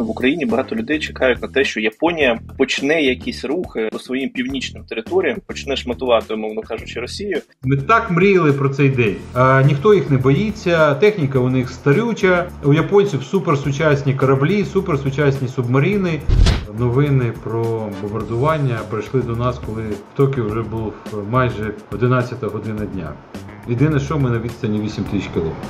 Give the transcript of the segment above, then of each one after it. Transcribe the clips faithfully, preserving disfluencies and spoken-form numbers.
дійсно в Україні багато людей чекають на те, що Японія почне якісь рухи по своїм північним територіям, почне шматувати, умовно кажучи, Росію. Ми так мріяли про цей день. А, ніхто їх не боїться, техніка у них старюча, у японців суперсучасні кораблі, суперсучасні субмарини. Новини про бомбардування прийшли до нас, коли в Токіо вже був майже одинадцята година дня. Єдине, що ми на відстані вісім тисяч кілометрів.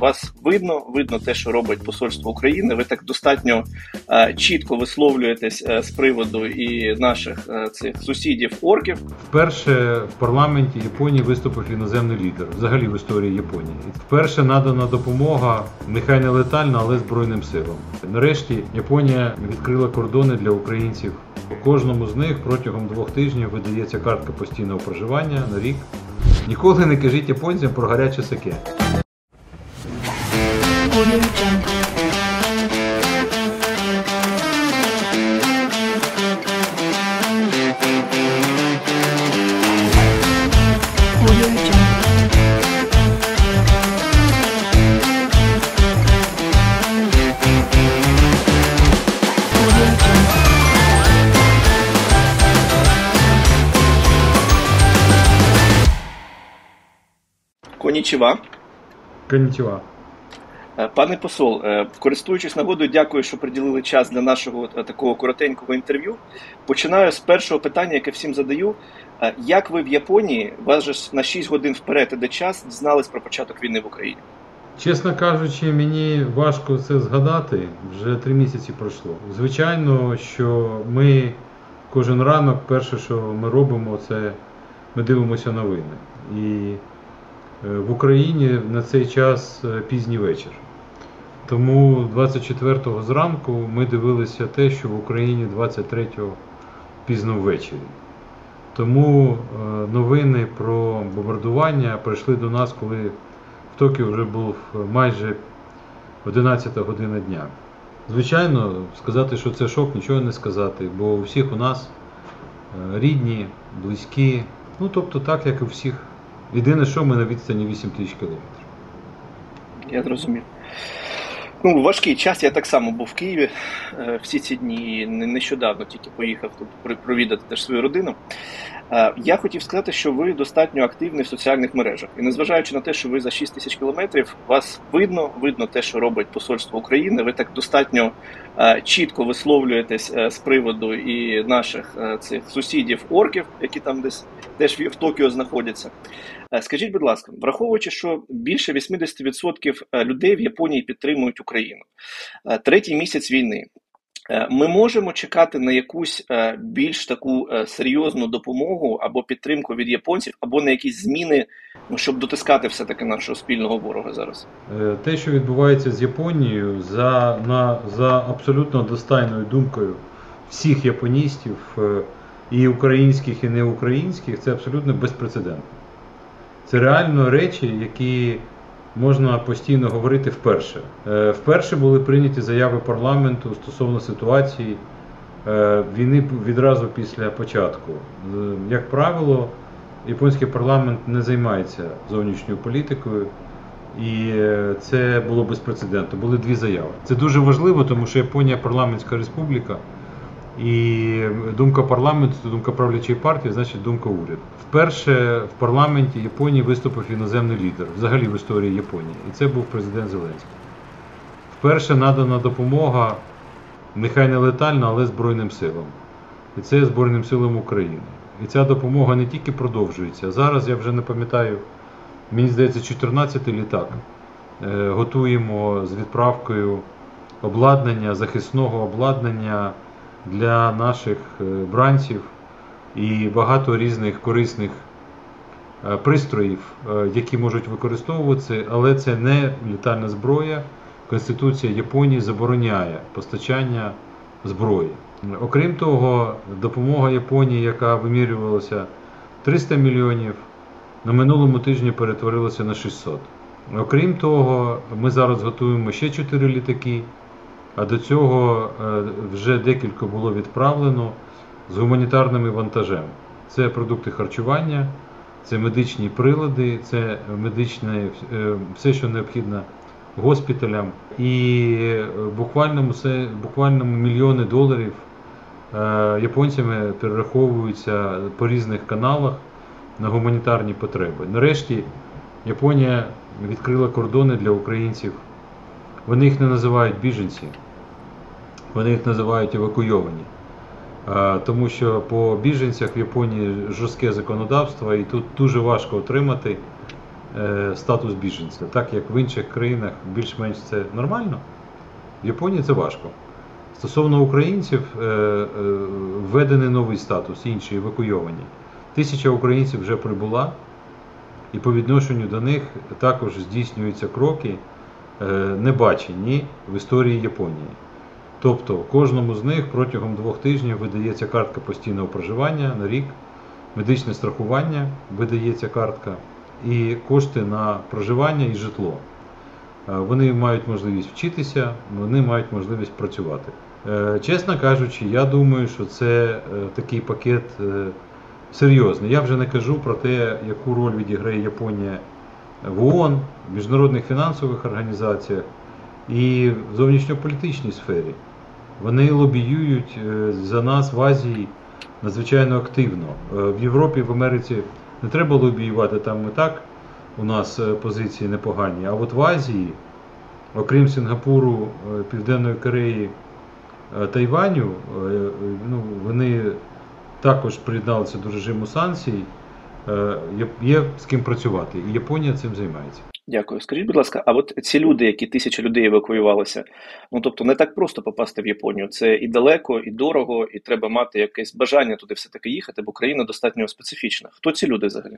Вас видно, видно те, що робить посольство України. Ви так достатньо е, чітко висловлюєтесь е, з приводу і наших е, цих сусідів-орків. Вперше в парламенті Японії виступив іноземний лідер, взагалі в історії Японії. Вперше надана допомога, нехай не летальна, але збройним силам. Нарешті Японія відкрила кордони для українців. У кожному з них протягом двох тижнів видається картка постійного проживання на рік. Ніколи не кажіть японцям про гаряче саке. Конічіва. Конічіва. Пане посол, користуючись нагодою, дякую, що приділили час для нашого такого коротенького інтерв'ю. Починаю з першого питання, яке всім задаю. Як ви в Японії, вас же на шість годин вперед іде час, дізнались про початок війни в Україні? Чесно кажучи, мені важко це згадати, вже три місяці пройшло. Звичайно, що ми кожен ранок, перше, що ми робимо, це ми дивимося новини. І в Україні на цей час пізній вечір. Тому двадцять четвертого зранку ми дивилися те, що в Україні двадцять третього пізно ввечері. Тому новини про бомбардування прийшли до нас, коли в Токіо вже був майже одинадцята година дня. Звичайно, сказати, що це шок, нічого не сказати, бо у всіх у нас рідні, близькі, ну тобто так, як і у всіх. Єдине, що ми на відстані вісім тисяч кілометрів. Я зрозумів. Ну, важкий час. Я так само був в Києві всі ці дні, нещодавно тільки поїхав тут провідати теж свою родину. Я хотів сказати, що ви достатньо активні в соціальних мережах. І незважаючи на те, що ви за шість тисяч кілометрів, вас видно, видно те, що робить посольство України. Ви так достатньо чітко висловлюєтесь з приводу і наших цих сусідів-орків, які там десь теж в Токіо знаходяться. Скажіть, будь ласка, враховуючи, що більше вісімдесят відсотків людей в Японії підтримують Україну, третій місяць війни, ми можемо чекати на якусь більш таку серйозну допомогу або підтримку від японців, або на якісь зміни, щоб дотискати все-таки нашого спільного ворога зараз? Те, що відбувається з Японією, за, на, за абсолютно достойною думкою всіх японістів, і українських, і неукраїнських, це абсолютно безпрецедентно. Це реально речі, які можна постійно говорити вперше. Вперше були прийняті заяви парламенту стосовно ситуації війни відразу після початку. Як правило, японський парламент не займається зовнішньою політикою, і це було безпрецедентно. Були дві заяви. Це дуже важливо, тому що Японія парламентська республіка, і думка парламенту, думка правлячої партії, значить думка уряду. Вперше в парламенті Японії виступив іноземний лідер, взагалі в історії Японії, і це був президент Зеленський. Вперше надана допомога, нехай не летальна, але збройним силам. І це збройним силам України. І ця допомога не тільки продовжується, зараз я вже не пам'ятаю, мені здається, чотирнадцятий літак готуємо з відправкою обладнання, захисного обладнання для наших бранців і багато різних корисних пристроїв, які можуть використовуватися, але це не літальна зброя. Конституція Японії забороняє постачання зброї. Окрім того, допомога Японії, яка вимірювалася триста мільйонів, на минулому тижні перетворилася на шістсот. Окрім того, ми зараз готуємо ще чотири літаки, а до цього вже декілька було відправлено з гуманітарним вантажем. Це продукти харчування, це медичні прилади, це медичне, все, що необхідно госпіталям. І буквально це, буквально мільйони доларів японцями перераховуються по різних каналах на гуманітарні потреби. Нарешті Японія відкрила кордони для українців. Вони їх не називають біженці, вони їх називають евакуйовані. Тому що по біженцях в Японії жорстке законодавство, і тут дуже важко отримати статус біженця. Так як в інших країнах більш-менш це нормально, в Японії це важко. Стосовно українців, введений новий статус, інші евакуйовані. Тисяча українців вже прибула, і по відношенню до них також здійснюються кроки, не бачені в історії Японії. Тобто кожному з них протягом двох тижнів видається картка постійного проживання на рік, медичне страхування видається картка, і кошти на проживання і житло. Вони мають можливість вчитися, вони мають можливість працювати. Чесно кажучи, я думаю, що це такий пакет серйозний. Я вже не кажу про те, яку роль відіграє Японія в ООН, в міжнародних фінансових організаціях і в зовнішньополітичній сфері. Вони лобіюють за нас в Азії надзвичайно активно. В Європі, в Америці не треба лобіювати, там і так у нас позиції непогані. А от в Азії, окрім Сінгапуру, Південної Кореї, Тайваню, ну, вони також приєдналися до режиму санкцій. Є з ким працювати, і Японія цим займається. Дякую. Скажіть, будь ласка, а от ці люди, які тисячі людей евакуювалися, ну тобто не так просто попасти в Японію. Це і далеко, і дорого, і треба мати якесь бажання туди все-таки їхати, бо країна достатньо специфічна. Хто ці люди взагалі?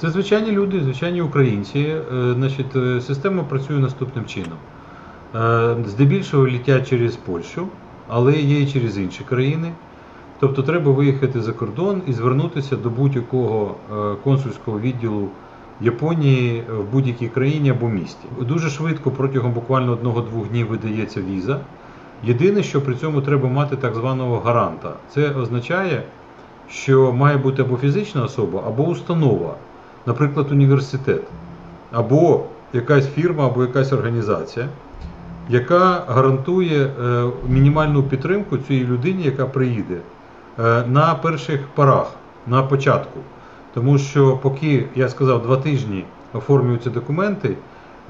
Це звичайні люди, звичайні українці. Значить, система працює наступним чином. Здебільшого літять через Польщу, але є і через інші країни. Тобто треба виїхати за кордон і звернутися до будь-якого консульського відділу Японії в будь-якій країні або місті. Дуже швидко, протягом буквально одного-двох днів видається віза. Єдине, що при цьому треба мати так званого гаранта. Це означає, що має бути або фізична особа, або установа, наприклад, університет, або якась фірма, або якась організація, яка гарантує мінімальну підтримку цієї людині, яка приїде на перших порах, на початку. Тому що поки, я сказав, два тижні оформлюються документи,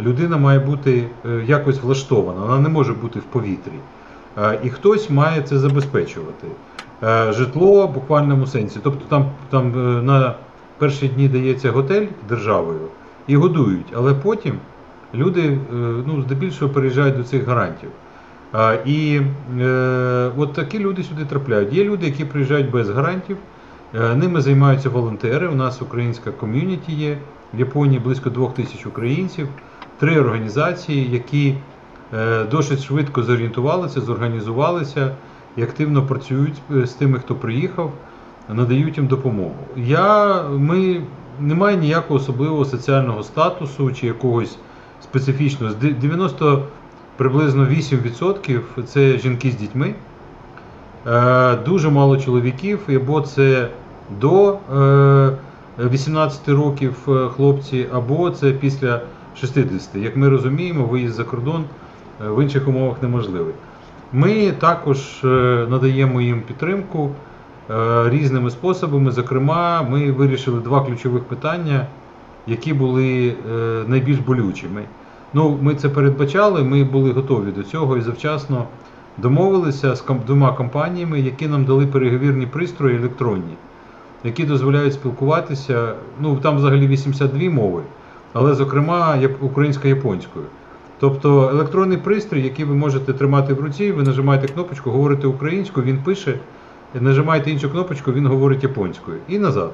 людина має бути якось влаштована, вона не може бути в повітрі. І хтось має це забезпечувати. Житло в буквальному сенсі. Тобто там, там на перші дні дається готель державою і годують, але потім люди, ну, здебільшого переїжджають до цих гарантів. І е, от такі люди сюди трапляють. Є люди, які приїжджають без гарантів, е, ними займаються волонтери. У нас українська ком'юніті є, в Японії близько двох тисяч українців, три організації, які е, досить швидко зорієнтувалися, зорганізувалися і активно працюють з тими, хто приїхав, надають їм допомогу. Я, ми, немає ніякого особливого соціального статусу чи якогось специфічного. дев'яносто приблизно вісім відсотків це жінки з дітьми, дуже мало чоловіків, або це до вісімнадцяти років хлопці, або це після шістдесяти. Як ми розуміємо, виїзд за кордон в інших умовах неможливий. Ми також надаємо їм підтримку різними способами. Зокрема, ми вирішили два ключових питання, які були найбільш болючими. Ну, ми це передбачали, ми були готові до цього і завчасно домовилися з двома компаніями, які нам дали переговірні пристрої електронні, які дозволяють спілкуватися, ну, там взагалі вісімдесят дві мови, але, зокрема, українсько-японською. Тобто електронний пристрій, який ви можете тримати в руці, ви нажимаєте кнопочку, говорите українською, він пише, нажимаєте іншу кнопочку, він говорить японською. І назад.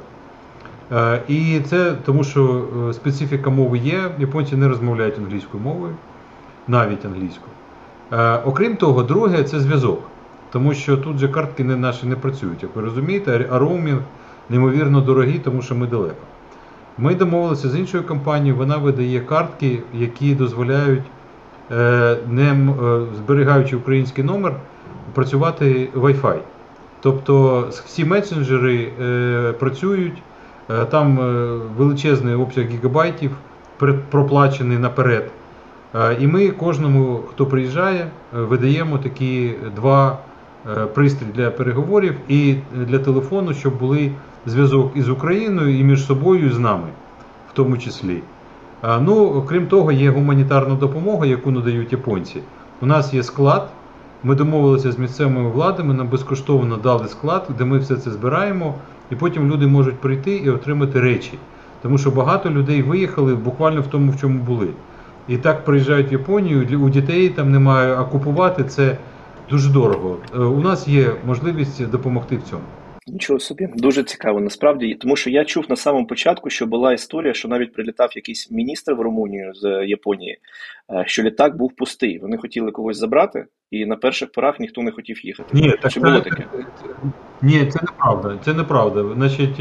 І це тому, що специфіка мови є, японці не розмовляють англійською мовою, навіть англійською. Окрім того, друге – це зв'язок, тому що тут же картки не наші не працюють, як ви розумієте, а роумінг неймовірно дорогий, тому що ми далеко. Ми домовилися з іншою компанією, вона видає картки, які дозволяють, не зберігаючи український номер, працювати Wi-Fi. Тобто всі месенджери працюють. Там величезний обсяг гігабайтів проплачений наперед. І ми кожному, хто приїжджає, видаємо такі два пристрій для переговорів і для телефону, щоб були зв'язок із Україною, і між собою, і з нами, в тому числі. Ну, крім того, є гуманітарна допомога, яку надають японці. У нас є склад, ми домовилися з місцевими владами, нам безкоштовно дали склад, де ми все це збираємо, і потім люди можуть прийти і отримати речі. Тому що багато людей виїхали буквально в тому, в чому були. І так приїжджають в Японію, у дітей там немає, а купувати це дуже дорого. У нас є можливість допомогти в цьому. Нічого собі. Дуже цікаво насправді, тому що я чув на самому початку, що була історія, що навіть прилітав якийсь міністр в Румунію з Японії, що літак був пустий. Вони хотіли когось забрати, і на перших порах ніхто не хотів їхати. Ні, так, було таке? Ні, це неправда. Це неправда. Значить,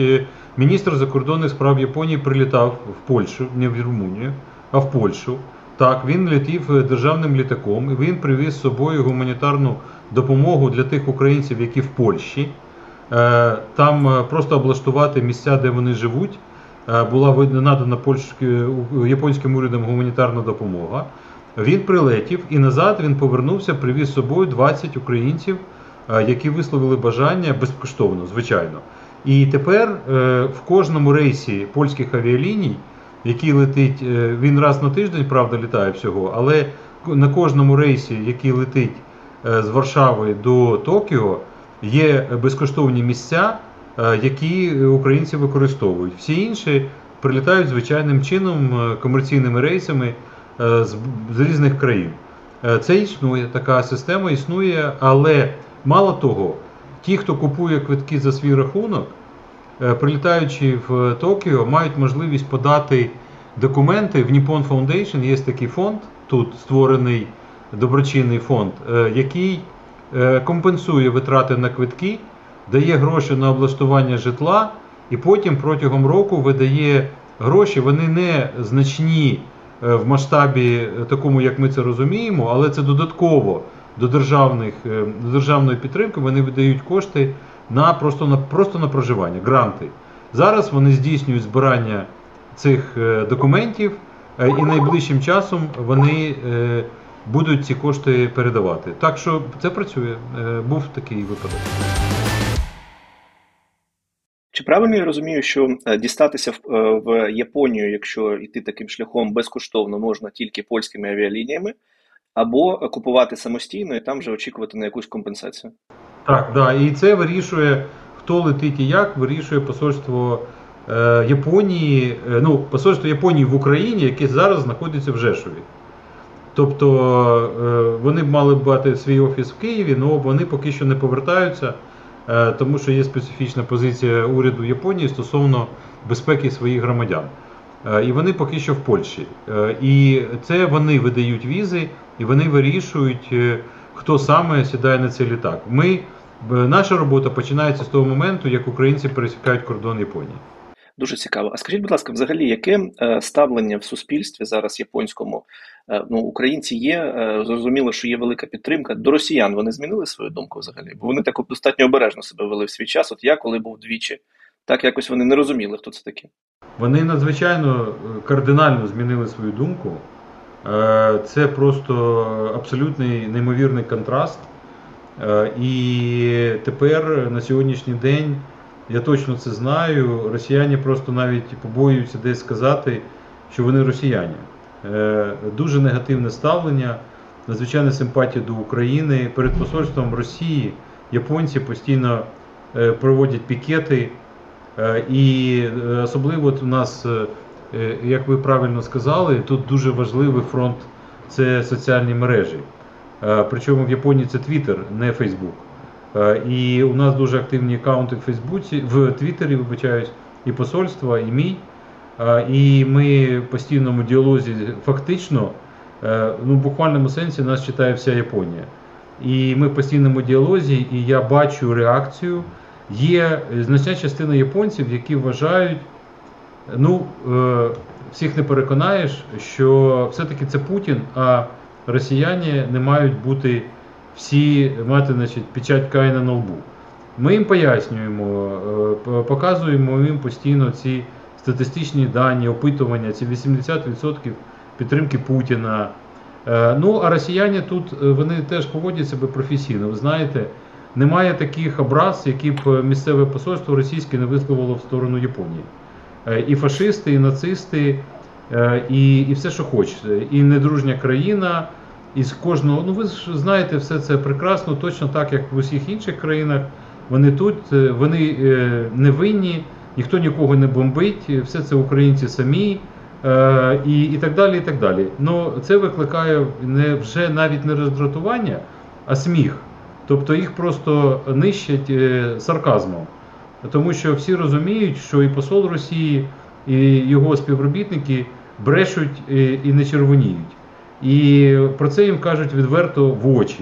міністр закордонних справ Японії прилітав в Польщу, не в Румунію, а в Польщу. Так, він летів державним літаком, і він привіз з собою гуманітарну допомогу для тих українців, які в Польщі. Там просто облаштувати місця, де вони живуть. Була надана японським урядом гуманітарна допомога. Він прилетів і назад він повернувся, привіз з собою двадцять українців, які висловили бажання безкоштовно, звичайно. І тепер в кожному рейсі польських авіаліній, який летить, він раз на тиждень, правда, літає всього, але на кожному рейсі, який летить з Варшави до Токіо, є безкоштовні місця, які українці використовують. Всі інші прилітають звичайним чином, комерційними рейсами з різних країн. Це існує, така система існує, але мало того, ті, хто купує квитки за свій рахунок, прилітаючи в Токіо, мають можливість подати документи в Nippon Foundation, є такий фонд, тут створений доброчинний фонд, який компенсує витрати на квитки, дає гроші на облаштування житла і потім протягом року видає гроші. Вони не значні в масштабі такому, як ми це розуміємо, але це додатково до, державних, до державної підтримки. Вони видають кошти на просто, на просто на проживання, гранти. Зараз вони здійснюють збирання цих документів і найближчим часом вони будуть ці кошти передавати. Так що це працює. Був такий випадок. Чи правильно я розумію, що дістатися в Японію, якщо йти таким шляхом, безкоштовно можна тільки польськими авіалініями, або купувати самостійно і там вже очікувати на якусь компенсацію? Так, да. І це вирішує, хто летить і як, вирішує посольство Японії, ну, посольство Японії в Україні, яке зараз знаходиться в Жешові. Тобто вони б мали мати свій офіс в Києві, але вони поки що не повертаються, тому що є специфічна позиція уряду Японії стосовно безпеки своїх громадян. І вони поки що в Польщі. І це вони видають візи, і вони вирішують, хто саме сідає на цей літак. Ми, наша робота починається з того моменту, як українці пересікають кордон Японії. Дуже цікаво. А скажіть, будь ласка, взагалі, яке ставлення в суспільстві зараз японському? Ну, українці є, зрозуміло, що є велика підтримка. До росіян вони змінили свою думку взагалі? Бо вони так достатньо обережно себе вели в свій час. От я, коли був двічі, так якось вони не розуміли, хто це таке. Вони надзвичайно кардинально змінили свою думку. Це просто абсолютний неймовірний контраст. І тепер, на сьогоднішній день, я точно це знаю, росіяни просто навіть побоюються десь сказати, що вони росіяни. Дуже негативне ставлення, надзвичайна симпатія до України. Перед посольством Росії японці постійно проводять пікети. І особливо у нас, як ви правильно сказали, тут дуже важливий фронт – це соціальні мережі. Причому в Японії це Twitter, не Facebook. І у нас дуже активні аккаунти в Фейсбуці, в Твіттері, вибачаюсь, і посольства, і мій. І ми в постійному діалозі фактично, ну, в буквальному сенсі нас читає вся Японія. І ми в постійному діалозі, і я бачу реакцію. Є значна частина японців, які вважають, ну, всіх не переконаєш, що все-таки це Путін, а росіяни не мають бути всі мати, значить, печать Каїна на лбу. Ми їм пояснюємо, показуємо їм постійно ці статистичні дані, опитування, ці вісімдесят відсотків підтримки Путіна, Ну, а росіяни тут, вони теж поводять себе професійно, ви знаєте, немає таких образ, які б місцеве посольство російське не висловило в сторону Японії. І фашисти, і нацисти, і, і все, що хоче, і недружня країна, і з кожного, ну ви ж знаєте, все це прекрасно, точно так, як в усіх інших країнах, вони тут, вони не винні, ніхто нікого не бомбить, все це українці самі, І, і так далі, і так далі. Но це викликає не, вже навіть не роздратування, а сміх. Тобто їх просто нищать е, сарказмом. Тому що всі розуміють, що і посол Росії, і його співробітники брешуть і, і не червоніють. І про це їм кажуть відверто в очі.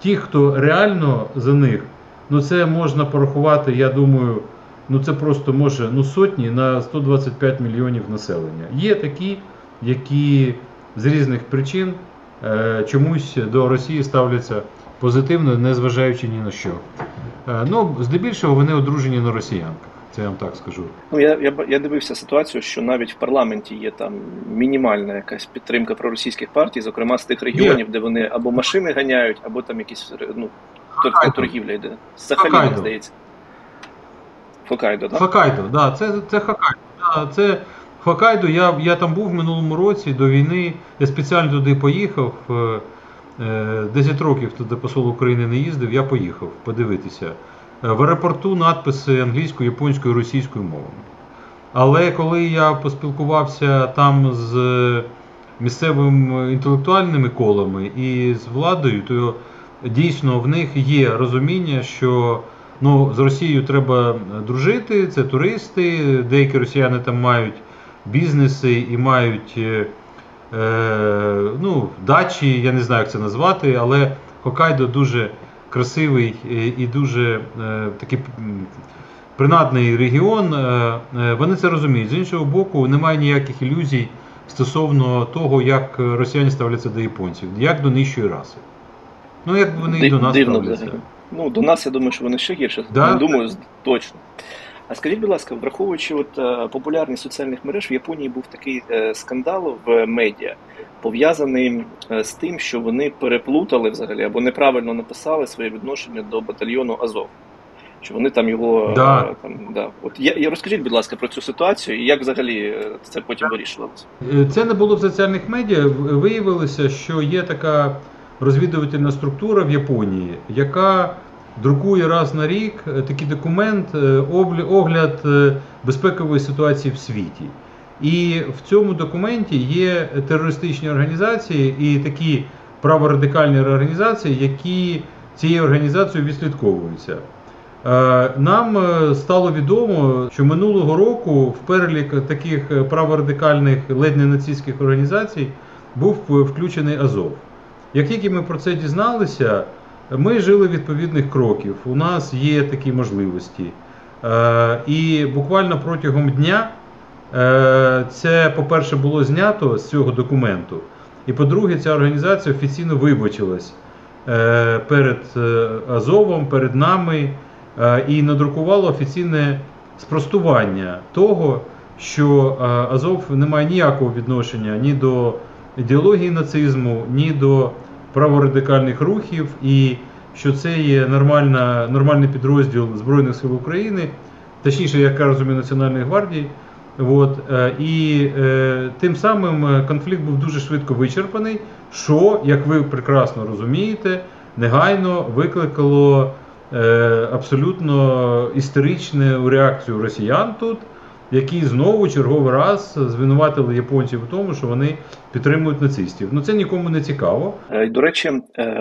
Ті, хто реально за них, ну це можна порахувати, я думаю, ну це просто може ну, сотні на сто двадцять п'ять мільйонів населення. Є такі, які з різних причин е, чомусь до Росії ставляться позитивно, незважаючи ні на що. Е, ну, здебільшого вони одружені на росіянках, це я вам так скажу. Ну, я, я, я дивився ситуацію, що навіть в парламенті є там мінімальна якась підтримка проросійських партій, зокрема з тих регіонів, є. Де вони або машини ганяють, або там якісь ну, торгівля йде. З Сахаліна, здається. Хоккайдо, так? Хоккайдо, да, це, це Хоккайдо. Да, це Хоккайдо, я, я там був в минулому році до війни, я спеціально туди поїхав, десять років туди посол України не їздив, я поїхав подивитися. В аеропорту надписи англійською, японською, російською мовами. Але коли я поспілкувався там з місцевими інтелектуальними колами і з владою, то дійсно в них є розуміння, що ну, з Росією треба дружити, це туристи, деякі росіяни там мають бізнеси і мають е, ну, дачі, я не знаю, як це назвати, але Хоккайдо дуже красивий і дуже е, такий принадний регіон, е, вони це розуміють. З іншого боку, немає ніяких ілюзій стосовно того, як росіяни ставляться до японців, як до нижчої раси. Ну, як вони і до нас ставляться. Ну, до нас, я думаю, що вони ще гірше, да? Думаю, точно. А скажіть, будь ласка, враховуючи от, е, популярність соціальних мереж, в Японії був такий е, скандал в медіа, пов'язаний е, з тим, що вони переплутали взагалі, або неправильно написали своє відношення до батальйону «Азов». Що вони там його... Да. Е, там, да. От, я, я розкажіть, будь ласка, про цю ситуацію, і як взагалі це потім вирішилося? Це не було в соціальних медіа, виявилося, що є така... розвідувальна структура в Японії, яка друкує раз на рік такий документ, огляд безпекової ситуації в світі. І в цьому документі є терористичні організації і такі праворадикальні організації, які цією організацією відслідковуються. Нам стало відомо, що минулого року в перелік таких праворадикальних, ледь не нацистських організацій був включений Азов. Як тільки ми про це дізналися, ми жили відповідних кроків, у нас є такі можливості. І буквально протягом дня це, по-перше, було знято з цього документу, і, по-друге, ця організація офіційно вибачилась перед Азовом, перед нами, і надрукувала офіційне спростування того, що Азов не має ніякого відношення ні до ідеології нацизму, ні до праворадикальних рухів, і що це є нормальна, нормальний підрозділ Збройних сил України, точніше, як я розумію, Національної гвардії. От, і е, тим самим конфлікт був дуже швидко вичерпаний, що, як ви прекрасно розумієте, негайно викликало е, абсолютно істеричну реакцію росіян тут, які знову черговий раз звинуватили японців у тому, що вони підтримують нацистів. Ну це нікому не цікаво. До речі,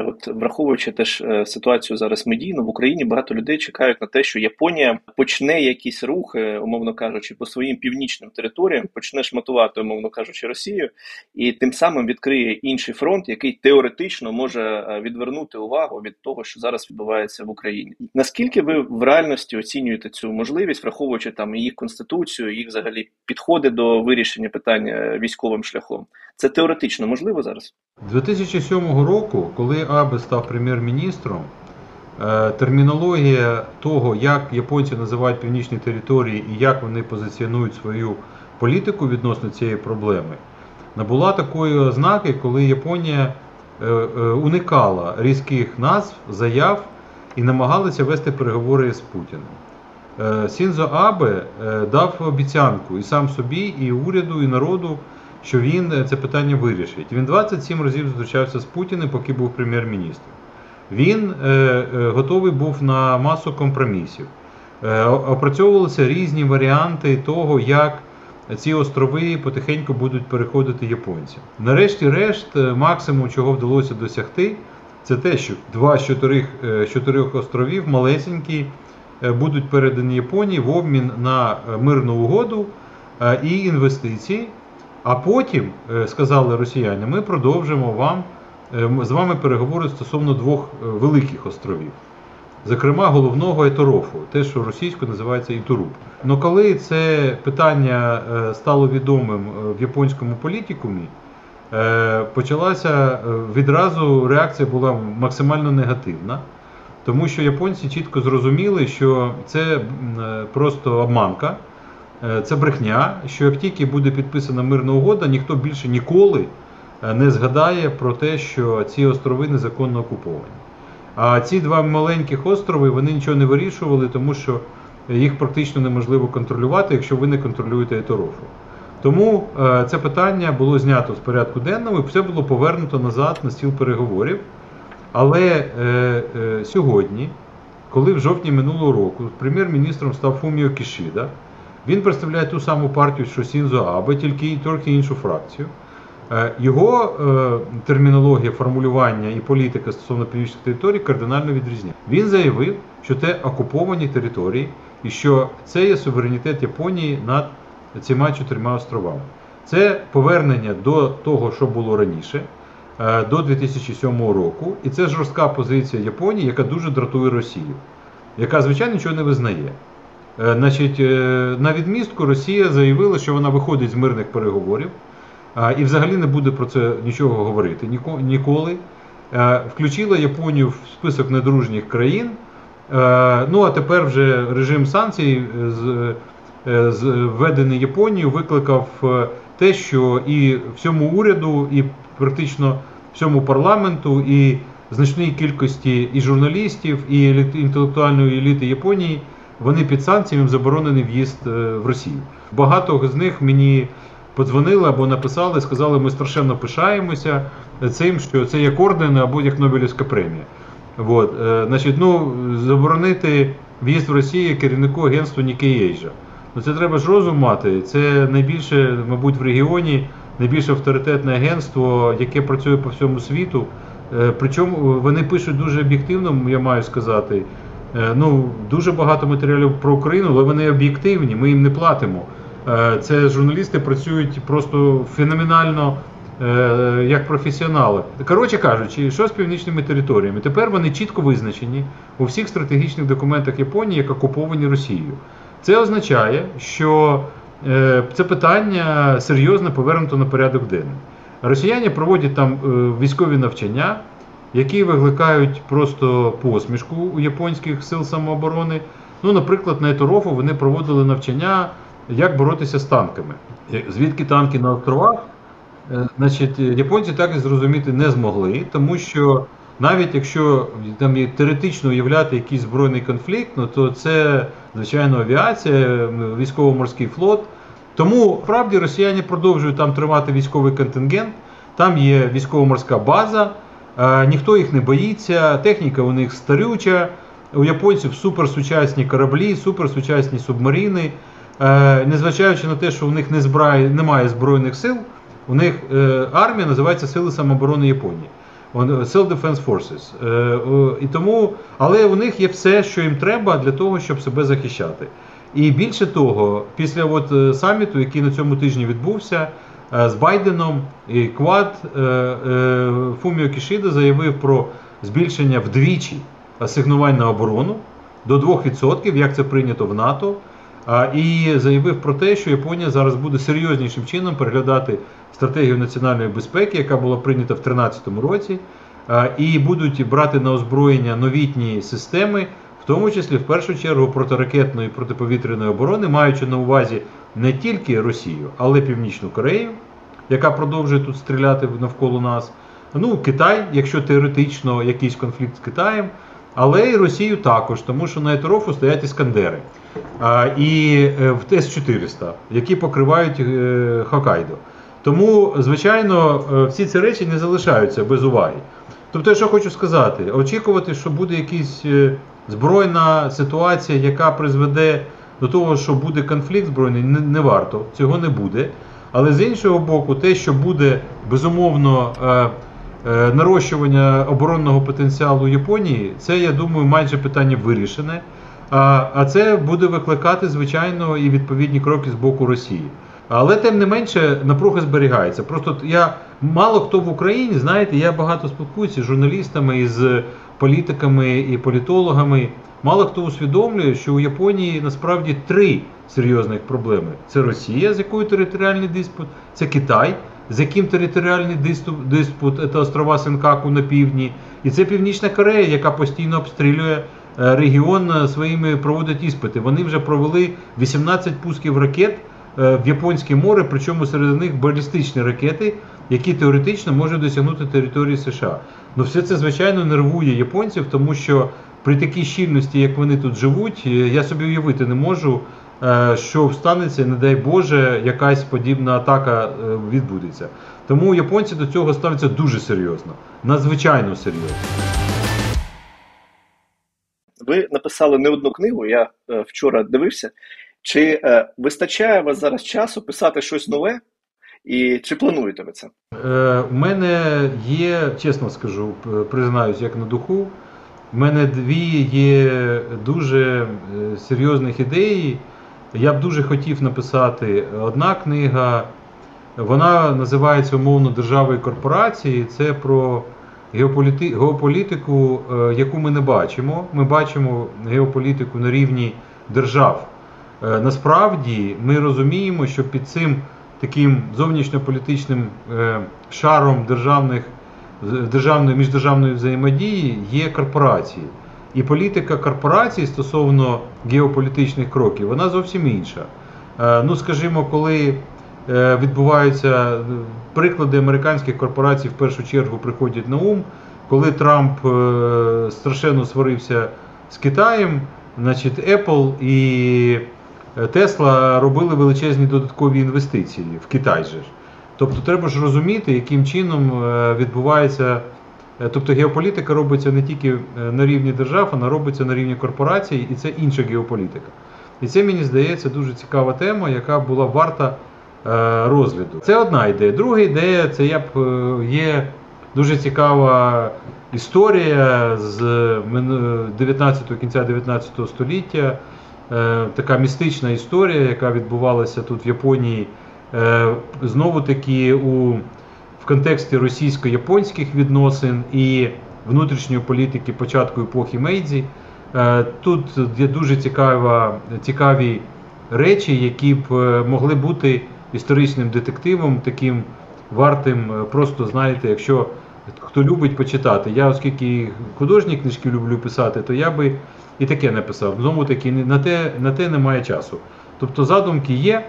от враховуючи теж ситуацію зараз медійну, в Україні багато людей чекають на те, що Японія почне якісь рухи, умовно кажучи, по своїм північним територіям, почне шматувати, умовно кажучи, Росію, і тим самим відкриє інший фронт, який теоретично може відвернути увагу від того, що зараз відбувається в Україні. Наскільки ви в реальності оцінюєте цю можливість, враховуючи там їх конституцію, їх взагалі підходи до вирішення питання військовим шляхом. Це теоретично можливо зараз? дві тисячі сьомого року, коли Абе став прем'єр-міністром, термінологія того, як японці називають північні території і як вони позиціонують свою політику відносно цієї проблеми, набула такої ознаки, коли Японія уникала різких назв, заяв і намагалася вести переговори з Путіним. Сіндзо Абе дав обіцянку і сам собі, і уряду, і народу, що він це питання вирішить. Він двадцять сім разів зустрічався з Путіним, поки був прем'єр-міністром. Він готовий був на масу компромісів. Опрацьовувалися різні варіанти того, як ці острови потихеньку будуть переходити японцям. Нарешті-решт, максимум, чого вдалося досягти, це те, що два з чотирьох, чотирьох островів, малесенькі, будуть передані Японії в обмін на мирну угоду і інвестиції. А потім, сказали росіяни, ми продовжимо вам, з вами переговори стосовно двох великих островів. Зокрема, головного Етрофу, те, що російською називається Ітуруп. Але коли це питання стало відомим в японському політикумі, почалася відразу реакція була максимально негативна, тому що японці чітко зрозуміли, що це просто обманка, це брехня, що як тільки буде підписана мирна угода, ніхто більше ніколи не згадає про те, що ці острови незаконно окуповані. А ці два маленьких острови, вони нічого не вирішували, тому що їх практично неможливо контролювати, якщо ви не контролюєте Етрофу. Тому це питання було знято з порядку денного і все було повернуто назад на стіл переговорів. Але е, е, сьогодні, коли в жовтні минулого року прем'єр-міністром став Фуміо Кішіда, він представляє ту саму партію, що Сіндзо Абе, тільки трохи іншу фракцію. Його термінологія формулювання і політика стосовно північних територій кардинально відрізняє. Він заявив, що це окуповані території і що це є суверенітет Японії над цими чотирма островами. Це повернення до того, що було раніше, до дві тисячі сьомого року. І це жорстка позиція Японії, яка дуже дратує Росію, яка, звичайно, нічого не визнає. Значить, на відмістку Росія заявила, що вона виходить з мирних переговорів, і взагалі не буде про це нічого говорити ніколи. Включила Японію в список недружніх країн. Ну а тепер вже режим санкцій, введений Японією, викликав те, що і всьому уряду, і практично всьому парламенту, і значній кількості і журналістів, і інтелектуальної еліти Японії, вони під санкціями заборонений в'їзд в Росію. Багато з них мені подзвонили або написали, сказали, ми страшенно пишаємося цим, що це як орден або як Нобелівська премія. От. Значить, ну, заборонити в'їзд в Росію керівнику агентства Нікей Ша. Ну, це треба ж розум мати. Це найбільше, мабуть, в регіоні, найбільше авторитетне агентство, яке працює по всьому світу. Причому вони пишуть дуже об'єктивно, я маю сказати. Ну, дуже багато матеріалів про Україну, але вони об'єктивні, ми їм не платимо. Це журналісти працюють просто феноменально, як професіонали. Коротше кажучи, що з північними територіями? Тепер вони чітко визначені у всіх стратегічних документах Японії, як окуповані Росією. Це означає, що це питання серйозно повернуто на порядок денний. Росіяни проводять там військові навчання, які викликають просто посмішку у японських сил самооборони. Ну, наприклад, на Етрофу вони проводили навчання, як боротися з танками. Звідки танки на островах? Значить, японці так і зрозуміти не змогли, тому що навіть якщо там є теоретично уявляти якийсь збройний конфлікт, ну, то це, звичайно, авіація, військово-морський флот. Тому, справді, росіяни продовжують там тримати військовий контингент, там є військово-морська база, ніхто їх не боїться, техніка у них старюча, у японців суперсучасні кораблі, суперсучасні субмарини. Незважаючи на те, що у них не зброї, немає збройних сил, у них е, армія називається Сили самооборони Японії, Self-Defense Forces. Е, е, і тому, але у них є все, що їм треба для того, щоб себе захищати. І більше того, після от саміту, який на цьому тижні відбувся, е, з Байденом і Квад, е, е, Фуміо Кішіда заявив про збільшення вдвічі асигнувань на оборону до двох відсотків, як це прийнято в НАТО. І заявив про те, що Японія зараз буде серйознішим чином переглядати стратегію національної безпеки, яка була прийнята в дві тисячі тринадцятому році, і будуть брати на озброєння новітні системи, в тому числі, в першу чергу, протиракетної і протиповітряної оборони, маючи на увазі не тільки Росію, але й Північну Корею, яка продовжує тут стріляти навколо нас. Ну, Китай, якщо теоретично якийсь конфлікт з Китаєм, але і Росію також, тому що на Етрофу стоять іскандери а, і в С чотириста, які покривають е, Хоккайдо. Тому, звичайно, всі ці речі не залишаються без уваги. Тобто, що хочу сказати, очікувати, що буде якась збройна ситуація, яка призведе до того, що буде конфлікт збройний, не, не варто, цього не буде. Але з іншого боку, те, що буде, безумовно, е, е, нарощування оборонного потенціалу Японії, це, я думаю, майже питання вирішене. А, а це буде викликати, звичайно, і відповідні кроки з боку Росії. Але, тим не менше, напруга зберігається. Просто я, мало хто в Україні, знаєте, я багато спілкуюся з журналістами, із політиками і політологами. Мало хто усвідомлює, що у Японії насправді три серйозних проблеми. Це Росія, з якою територіальний диспут, це Китай, з яким територіальний диспут, це острова Сенкаку на півдні, і це Північна Корея, яка постійно обстрілює регіон, своїми проводить іспити. Вони вже провели вісімнадцять пусків ракет в Японське море, причому серед них балістичні ракети, які теоретично можуть досягнути території США. Ну все це, звичайно, нервує японців, тому що при такій щільності, як вони тут живуть, я собі уявити не можу, що станеться, не дай Боже, якась подібна атака відбудеться. Тому японці до цього ставляться дуже серйозно, надзвичайно серйозно. Ви написали не одну книгу, я вчора дивився. Чи е, вистачає у вас зараз часу писати щось нове? І чи плануєте ви це? Е, у мене є, чесно скажу, признаюсь, як на духу, у мене дві є дуже серйозних ідеї. Я б дуже хотів написати одна книга, вона називається умовно «Держави і корпорації». Це про геополіти... геополітику, е, яку ми не бачимо. Ми бачимо геополітику на рівні держав. Насправді ми розуміємо, що під цим таким зовнішньополітичним шаром державних, державної, міждержавної взаємодії є корпорації. І політика корпорацій стосовно геополітичних кроків, вона зовсім інша. Ну, скажімо, коли відбуваються приклади американських корпорацій, в першу чергу приходять на ум, коли Трамп страшенно сварився з Китаєм, значить, Apple і Tesla робили величезні додаткові інвестиції в Китай же. Тобто треба ж розуміти, яким чином відбувається, тобто геополітика робиться не тільки на рівні держав, вона робиться на рівні корпорацій, і це інша геополітика. І це, мені здається, дуже цікава тема, яка була варта розгляду. Це одна ідея. Друга ідея, це я б є дуже цікава історія з дев'ятнадцятого, кінця дев'ятнадцятого століття, така містична історія, яка відбувалася тут в Японії, знову-таки у, в контексті російсько-японських відносин і внутрішньої політики початку епохи Мейдзі. Тут є дуже цікава, цікаві речі, які б могли бути історичним детективом, таким вартим просто, знаєте, якщо хто любить почитати. Я, оскільки художні книжки люблю писати, то я би і таке написав. Знову таки, на те, на те немає часу. Тобто задумки є,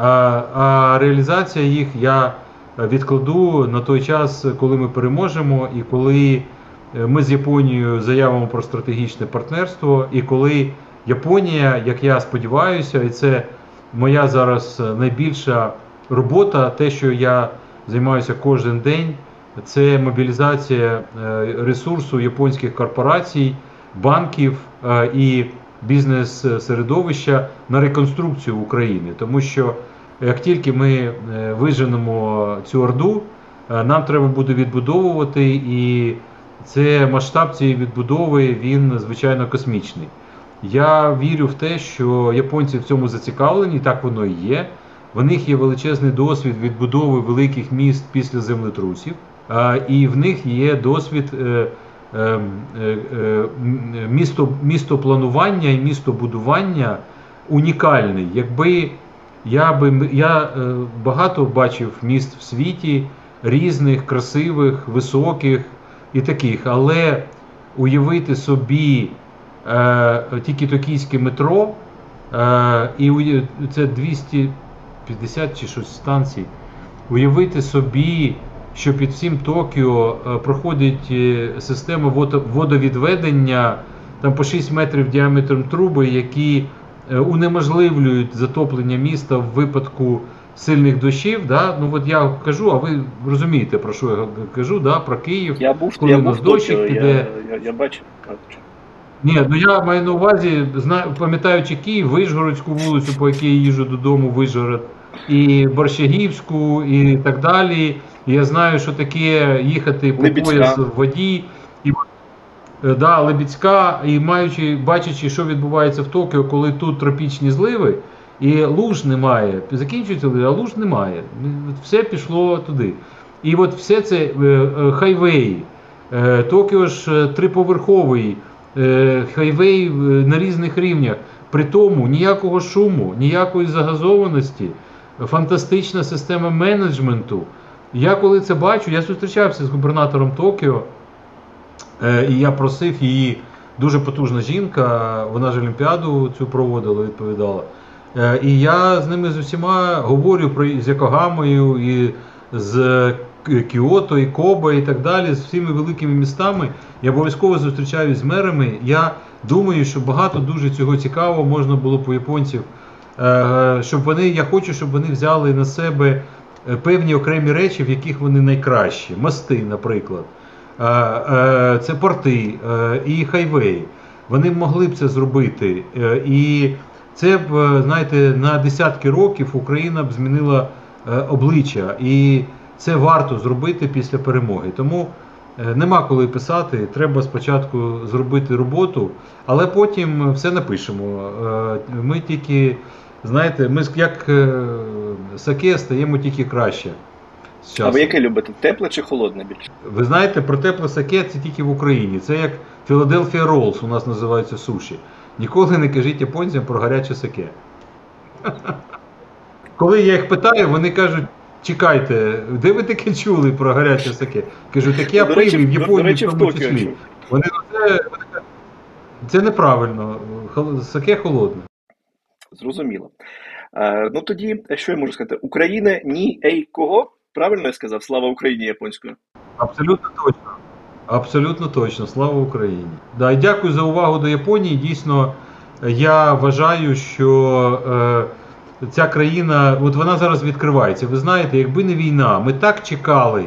а, а реалізація їх я відкладу на той час, коли ми переможемо, і коли ми з Японією заявимо про стратегічне партнерство, і коли Японія, як я сподіваюся, і це моя зараз найбільша робота, те, що я займаюся кожен день, це мобілізація ресурсу японських корпорацій, банків і бізнес-середовища на реконструкцію України. Тому що як тільки ми виженемо цю орду, нам треба буде відбудовувати, і це масштаб цієї відбудови, він, звичайно, космічний. Я вірю в те, що японці в цьому зацікавлені, так воно і є. В них є величезний досвід відбудови великих міст після землетрусів. І в них є досвід місто, містопланування і містобудування унікальний. Якби я би я багато бачив міст в світі різних, красивих, високих і таких, але уявити собі тільки токійське метро, і це двісті п'ятдесят чи шість станцій. Уявити собі, що під всім Токіо проходить система водовідведення, там по шість метрів діаметром труби, які унеможливлюють затоплення міста в випадку сильних дощів. Да? Ну от я кажу, а ви розумієте, про що я кажу, да? Про Київ, я був, коли я у нас дощ піде. Я, я, я бачив. Ні, ну я маю на увазі, пам'ятаючи Київ, Вишгородську вулицю, по якій я їжджу додому, Вишгород, і Борщагівську, і так далі. Я знаю, що таке їхати по Лебідська. Пояс в воді, і, да, Лебідська, і маючи, бачачи, що відбувається в Токіо, коли тут тропічні зливи, і луж немає, закінчується, а луж немає, все пішло туди. І от все це хайвеї, Токіо ж триповерховий, хайвей на різних рівнях, при тому ніякого шуму, ніякої загазованості, фантастична система менеджменту. Я коли це бачу, я зустрічався з губернатором Токіо, і я просив її, дуже потужна жінка, вона ж Олімпіаду цю проводила, відповідала. І я з ними з усіма говорю, про, з Якогамою, і з Кіото, і Коба, і так далі, з всіми великими містами. Я обов'язково зустрічаюсь з мерами. Я думаю, що багато дуже цього цікавого можна було по японців. Щоб вони, я хочу, щоб вони взяли на себе певні окремі речі, в яких вони найкращі. Мости, наприклад. Це порти і хайвеї. Вони могли б це зробити. І це б, знаєте, на десятки років Україна б змінила обличчя. І це варто зробити після перемоги. Тому нема коли писати, треба спочатку зробити роботу, але потім все напишемо. Ми тільки, знаєте, ми як Саке стаємо тільки краще. А ви яке любите? Тепле чи холодне більше? Ви знаєте, про тепле Саке це тільки в Україні. Це як Філадельфія Роллс у нас називаються суші. Ніколи не кажіть японцям про гаряче Саке. Коли я їх питаю, вони кажуть: чекайте, де ви таке чули про гаряче Саке? Кажу, так я пив в Японії в тому числі. Вони це, це неправильно. Саке холодне. Зрозуміло. Е, ну тоді, що я можу сказати? Україна ні ей кого? Правильно я сказав? Слава Україні японською. Абсолютно точно. Абсолютно точно. Слава Україні. Да, і дякую за увагу до Японії. Дійсно, я вважаю, що Е, ця країна, от вона зараз відкривається. Ви знаєте, якби не війна, ми так чекали.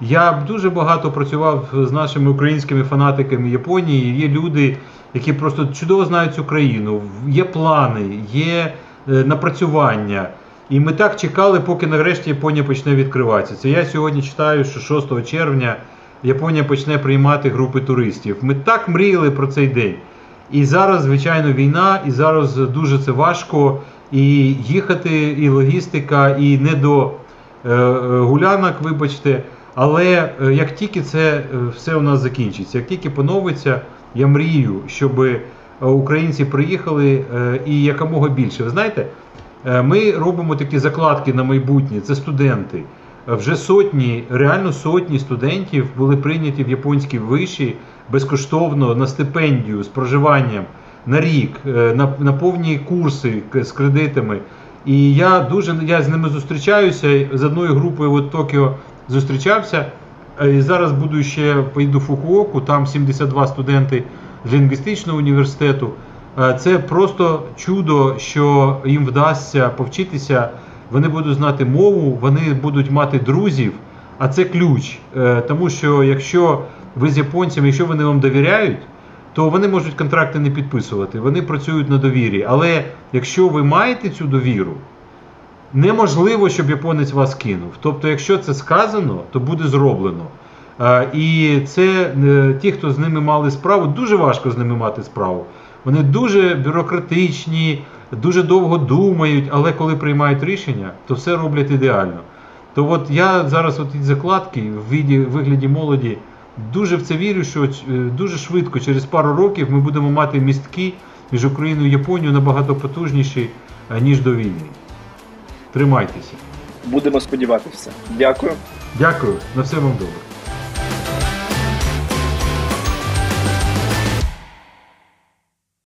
Я дуже багато працював з нашими українськими фанатиками Японії. Є люди, які просто чудово знають цю країну. Є плани, є напрацювання. І ми так чекали, поки нарешті Японія почне відкриватися. Це я сьогодні читаю, що шостого червня Японія почне приймати групи туристів. Ми так мріяли про цей день. І зараз, звичайно, війна, і зараз дуже це важко. І їхати, і логістика, і не до е, гулянок, вибачте. Але як тільки це все у нас закінчиться, як тільки поновиться, я мрію, щоб українці приїхали е, і якомога більше. Ви знаєте, е, ми робимо такі закладки на майбутнє, це студенти. Вже сотні, реально сотні студентів були прийняті в японські виші безкоштовно на стипендію з проживанням на рік, на, на повні курси з кредитами. І я дуже, я з ними зустрічаюся, з одною групою от Токіо зустрічався. І зараз буду ще, поїду в Фукуоку, там сімдесят два студенти з лінгвістичного університету. Це просто чудо, що їм вдасться повчитися, вони будуть знати мову, вони будуть мати друзів, а це ключ. Тому що якщо ви з японцями, якщо вони вам довіряють, то вони можуть контракти не підписувати, вони працюють на довірі. Але якщо ви маєте цю довіру, неможливо, щоб японець вас кинув. Тобто, якщо це сказано, то буде зроблено. І це ті, хто з ними мали справу, дуже важко з ними мати справу. Вони дуже бюрократичні, дуже довго думають, але коли приймають рішення, то все роблять ідеально. То от я зараз от ці закладки в вигляді молоді, дуже в це вірю, що дуже швидко, через пару років, ми будемо мати містки між Україною і Японією набагато потужніші, ніж до війни. Тримайтеся. Будемо сподіватися. Дякую. Дякую. На все вам добре.